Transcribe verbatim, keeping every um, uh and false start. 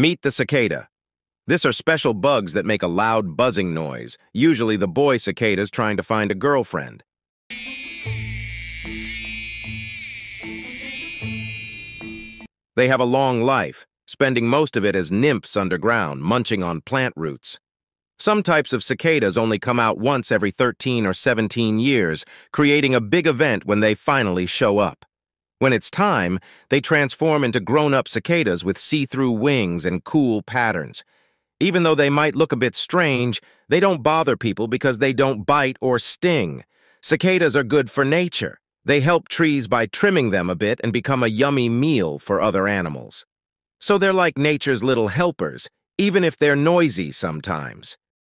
Meet the cicada. These are special bugs that make a loud buzzing noise, usually the boy cicadas trying to find a girlfriend. They have a long life, spending most of it as nymphs underground, munching on plant roots. Some types of cicadas only come out once every thirteen or seventeen years, creating a big event when they finally show up. When it's time, they transform into grown-up cicadas with see-through wings and cool patterns. Even though they might look a bit strange, they don't bother people because they don't bite or sting. Cicadas are good for nature. They help trees by trimming them a bit and become a yummy meal for other animals. So they're like nature's little helpers, even if they're noisy sometimes.